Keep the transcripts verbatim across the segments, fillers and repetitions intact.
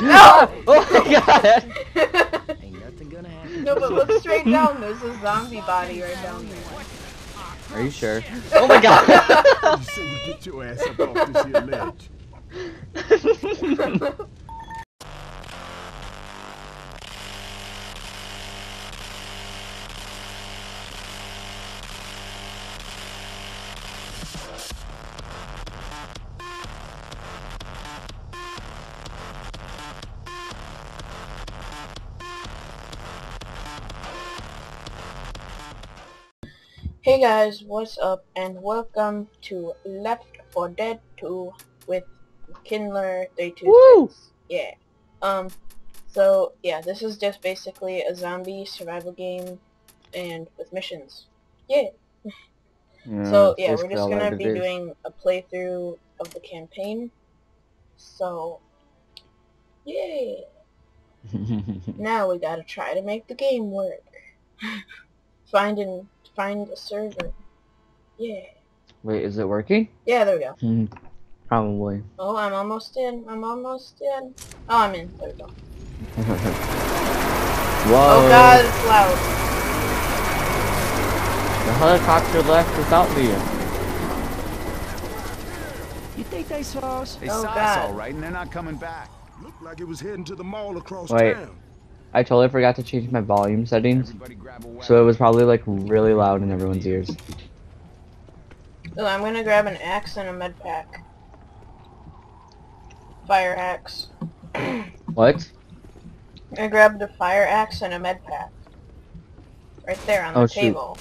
No! Oh my god! Ain't nothing gonna happen. No, but look straight down. There's a zombie body right down there. Are you sure? Oh my god! You said you get your ass up off this here ledge. Hey guys, what's up, and welcome to Left four Dead two with McKinler three twenty-six. Woo! Yeah. Um, so, yeah, this is just basically a zombie survival game, and with missions. Yeah. yeah so, yeah, we're just gonna be doing a playthrough of the campaign. So, yeah. Now we gotta try to make the game work. Finding... Find a server. Yeah. Wait, is it working? Yeah, there we go. Hmm. Probably. Oh, I'm almost in. I'm almost in. Oh, I'm in. There we go. Whoa. Oh god, it's loud. The helicopter left without me. You think they saw us? They oh, saw god. us all right, and they're not coming back. Looked like it was heading to the mall across Wait. town. I totally forgot to change my volume settings, so it was probably like really loud in everyone's ears. Oh, I'm gonna grab an axe and a med pack. Fire axe. What? I grabbed a fire axe and a med pack. Right there on the oh, table.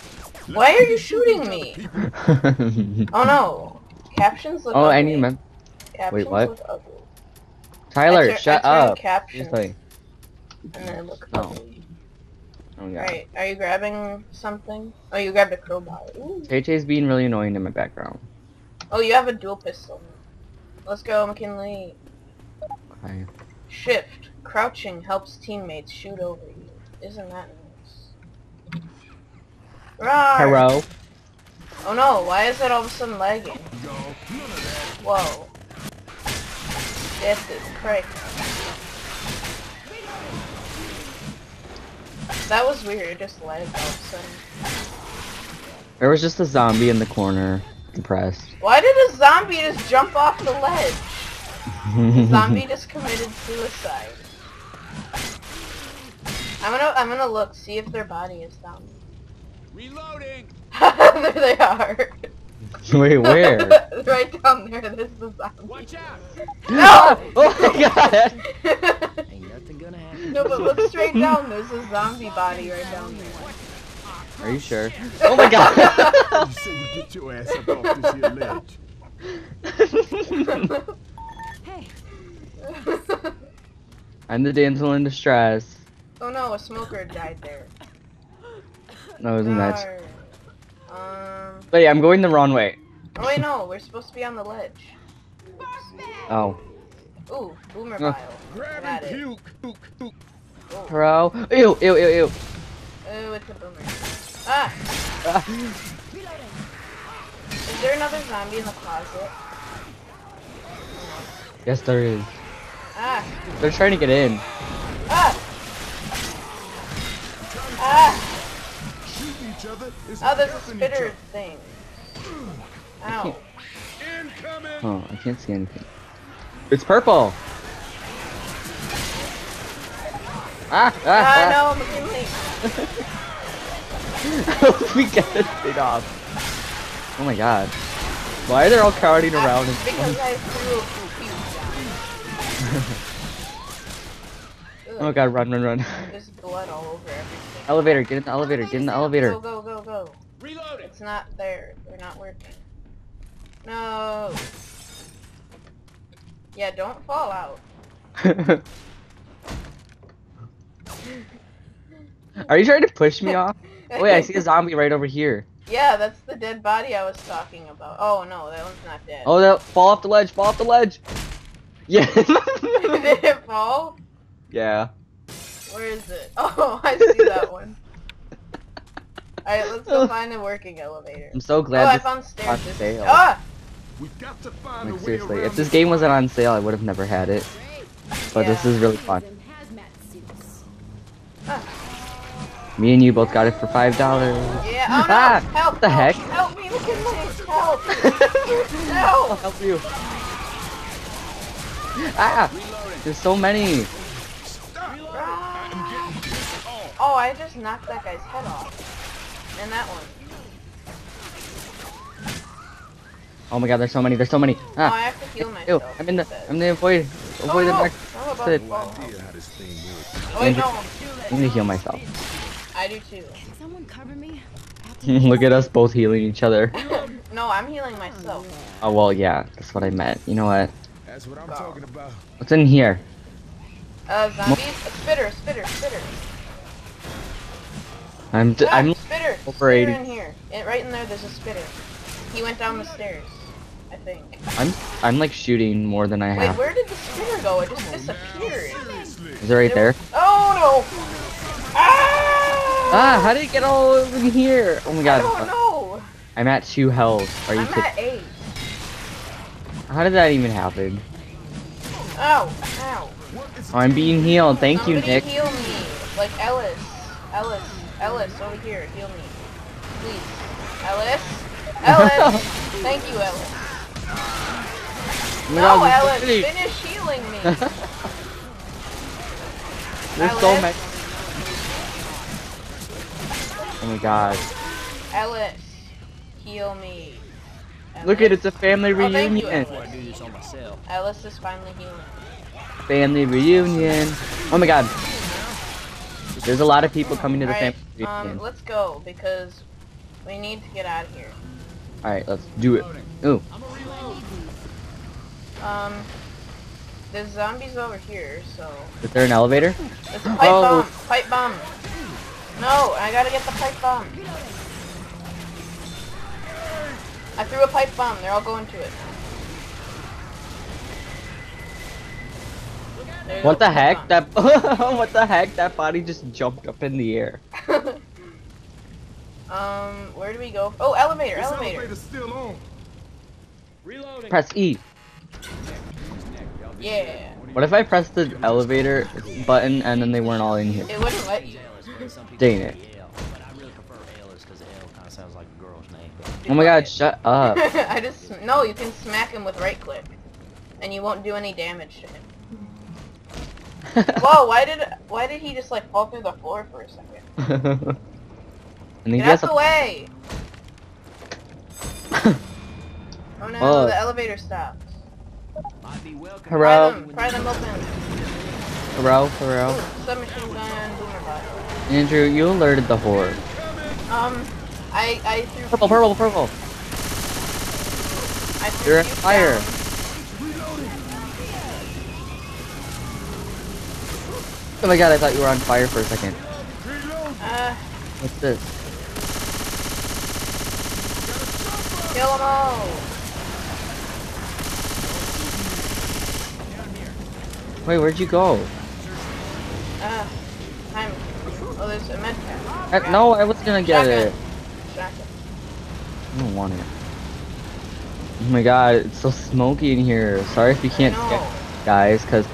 Shoot. Why are you shooting me? Oh no. Captions look oh, ugly. Oh, I need med. Captions Wait, what? Look ugly. Tyler, I shut I up. Captions. And then look oh. oh yeah. Alright, are you grabbing something? Oh, you grabbed a crowbar. J J's being really annoying in my background. Oh, you have a dual pistol. Let's go, McKinley. Okay. Shift. Crouching helps teammates shoot over you. Isn't that nice? Rawr! Hello. Oh no, why is it all of a sudden lagging? Whoa. This is crazy. That was weird, it just lagged all of a sudden. There was just a zombie in the corner, depressed. Why did a zombie just jump off the ledge? The zombie just committed suicide. I'm gonna I'm gonna look, see if their body is down. Reloading! There they are. Wait, where? Right down there, there's the zombie. Watch out! No! Oh my god! No, but look straight down. There's a zombie body right down there. Are you sure? Oh my god! You said you get your ass up off this here ledge. Hey. I'm the damsel in distress. Oh no, a smoker died there. No, isn't that? Um. But yeah, I'm going the wrong way. Oh wait, no, we're supposed to be on the ledge. Oh. Ooh, boomer bile. Grab it. Puke, puke, puke. Bro. Ew, ew, ew, ew. Ew, it's a boomer. Ah! ah. Is there another zombie in the closet? Yes, there is. Ah! They're trying to get in. Ah! Ah! Shooting each other is oh, there's a spitter thing. Ow. Incoming! Oh, I can't see anything. It's purple! Ah! Ah! Ah, ah. no, McKinley! Help me get this thing off. Oh my god. Why are they all crowding I, around? Because I threw a few down. Oh god, run, run, run. There's blood all over everything. Elevator, get in the elevator, get in the elevator. Go, go, go, go. Reload it! It's not there. They're not working. No! Yeah, don't fall out. Are you trying to push me off? Oh, wait, I see a zombie right over here. Yeah, that's the dead body I was talking about. Oh no, that one's not dead. Oh, that fall off the ledge! Fall off the ledge! Yeah. Did it fall? Yeah. Where is it? Oh, I see that one. All right, let's go find a working elevator. I'm so glad. Oh, I found stairs. This... Ah! We've got to find like, a way seriously, if this game wasn't on sale, I would have never had it. But yeah, this is really fun. Me and you both got it for five dollars. Yeah. Oh, no. Ah, help! What the help, heck? Help me! McKinler! Help! Help! I'll help you! Ah! There's so many. Ah. Oh, I just knocked that guy's head off. And that one. Oh my God! There's so many. There's so many. Ah. Oh, I have to heal myself. Ew, I'm in the. I'm in the avoid. Avoid oh, no. the back. Sit. Oh, I know. I'm gonna heal myself. I do too. Can someone cover me? Look at us both healing each other. No, I'm healing myself. Oh well, yeah, that's what I meant. You know what? That's what I'm oh. talking about. What's in here? Uh, zombies. Mo spitter, spitter, spitter. I'm d no, I'm spitter. Over eighty. Spitter in here. It, right in there. There's a spitter. He went down the stairs, I think. I'm I'm like shooting more than I Wait, have. Wait, where did the spitter go? It just disappeared. Is it right it there? Oh no! Ah, how did it get all over here? Oh my God. I don't know. I'm at two health. Are you I'm kidding? at eight. How did that even happen? Oh, ow. Oh, I'm being healed. Thank Somebody you, Nick. heal me. Like Ellis. Ellis. Ellis, over here. Heal me. Please. Ellis. Ellis. Thank you, Ellis. No, no Ellis. Crazy. Finish healing me. There's Ellis. so much. Oh my God. Ellis, heal me. Ellis. Look at it, it's a family oh, reunion. You, Ellis is finally healing. Family reunion. Oh my God. There's a lot of people coming to the right, family um, reunion. Let's go because we need to get out of here. Alright, let's do it. Ooh. Um, there's zombies over here, so... Is there an elevator? It's a pipe oh. bomb. Pipe bomb. No, I gotta get the pipe bomb. I threw a pipe bomb. They're all going to it. There's what the heck? Bomb. That what the heck? That body just jumped up in the air. um, where do we go? Oh, elevator, this elevator. Still on. Reloading. Press E. Yeah. What if I pressed the elevator button and then they weren't all in here? It wouldn't let you. Dang it. Oh my God, shut up. I just no, you can smack him with right click. And you won't do any damage to him. Whoa, why did why did he just like fall through the floor for a second? And he Get out the way! Oh no, Whoa. the elevator stopped. Hurrah! Pry them open. Hurrah, hurrah. Submachine gun, boomer bot. Andrew, you alerted the horde. Um, I, I threw... Purple, purple, purple! I threw You're on fire! Down. Oh my God, I thought you were on fire for a second. Uh... What's this? Kill them all! Wait, where'd you go? Uh, I'm... Oh, there's a med pack. I, no, I was gonna get Shotgun. it. Shotgun. I don't want it. Oh my God, it's so smoky in here. Sorry if you can't get it, guys, because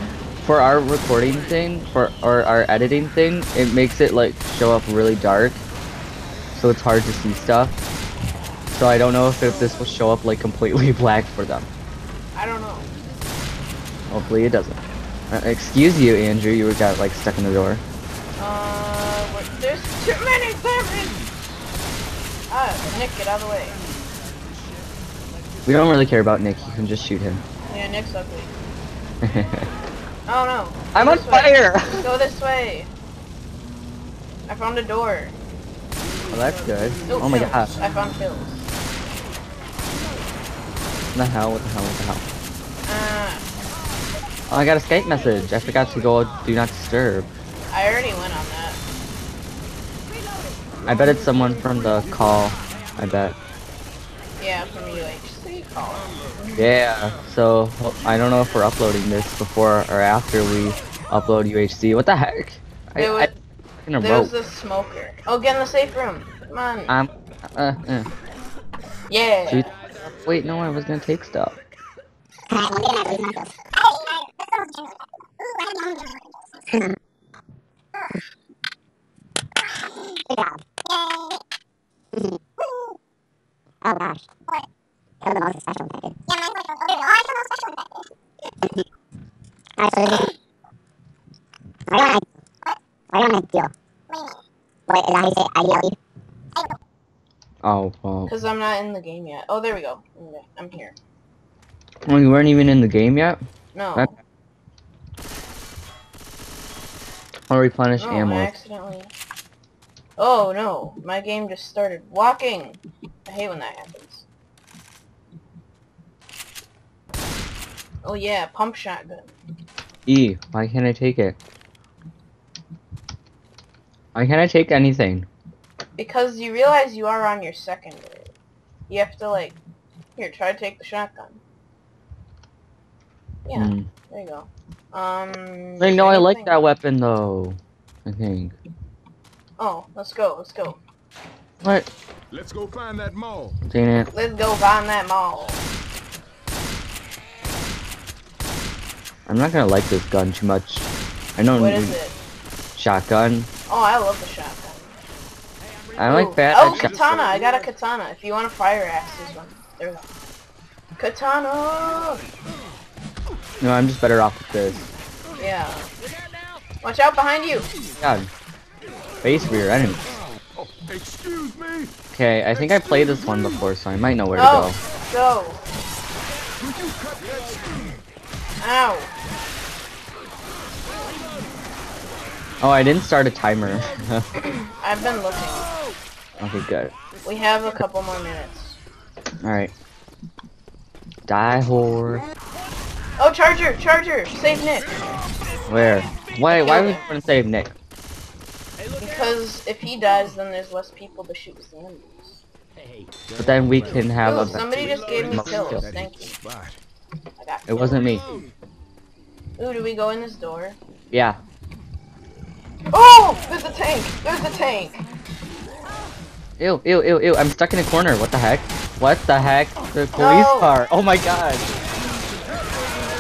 for our recording thing, for or our editing thing, it makes it like show up really dark, so it's hard to see stuff. So I don't know if, if this will show up like completely black for them. I don't know. Hopefully it doesn't. Uh, excuse you, Andrew. You got like stuck in the door. Uh, what, there's too many zombies! Ah, Nick, get out of the way. We don't really care about Nick, you can just shoot him. Yeah, Nick's ugly. Oh no! I'm on fire! Go this way! I found a door. Well, that's good. Ooh, oh my God. I found pills. What the hell, what the hell, what the hell? Uh, oh, I got a Skype message. I forgot to go do not disturb. I already went on that. I bet it's someone from the call. I bet. Yeah, from the U H C call. Yeah, so I don't know if we're uploading this before or after we upload U H C. What the heck? I, there was, I, I there was a smoker. Oh, get in the safe room. Come on. I'm, uh, uh. Yeah. She, wait, no, I was gonna take stuff. Good job. Yay. Oh gosh. What? You're the most special infected. Yeah, I'm the most special infected. Alright, so we're gonna... What? We're gonna deal. What do you mean? Wait, is that how you say I D L you? I don't. Oh, well. Because I'm not in the game yet. Oh, there we go. I'm here. Well, you weren't even in the game yet? No. That's... I'll replenish no, ammo. I accidentally... Oh no, my game just started walking. I hate when that happens. Oh yeah, pump shotgun. E, why can't I take it? Why can't I take anything? Because you realize you are on your second wave. You have to like... Here, try to take the shotgun. Yeah, mm. There you go. Um... Wait, no, I like thing. that weapon though. I think. Oh, let's go, let's go. What? Let's go find that mall. Dang it. Let's go find that mall. I'm not gonna like this gun too much. I know. What is it? Shotgun. Oh, I love the shotgun. I like that. Oh, katana! I got a katana. If you want to fire axe this one, there we go. Katana! No, I'm just better off with this. Yeah. Watch out behind you. God. Face for your enemy. Oh, excuse me. Okay, I think excuse I played this one before, so I might know where oh, to go. Go. Ow. Oh, I didn't start a timer. I've been looking. Okay, good. We have a couple more minutes. Alright. Die, whore. Oh, Charger! Charger! Save Nick! Where? Why, why would you want to save Nick? Because if he dies, then there's less people to shoot the enemies. But then we can have Ooh, a... somebody just gave me kills, thank you. I got it wasn't me. Ooh, do we go in this door? Yeah. Oh! There's a tank! There's a tank! Ew, ew, ew, ew, I'm stuck in a corner, what the heck? What the heck? The police no. car! Oh my god!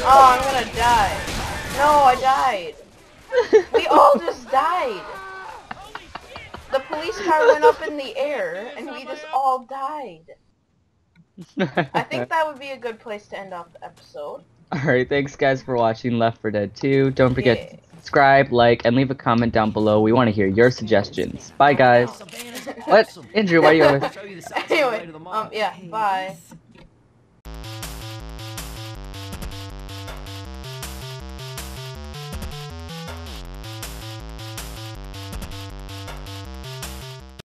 Oh, I'm gonna die. No, I died! We all just died! The police car went up in the air, and we just all died. I think that would be a good place to end off the episode. Alright, thanks guys for watching Left four Dead two. Don't forget yeah. to subscribe, like, and leave a comment down below. We want to hear your suggestions. Bye guys. What? Andrew, why are you over? Anyway, um, yeah, bye.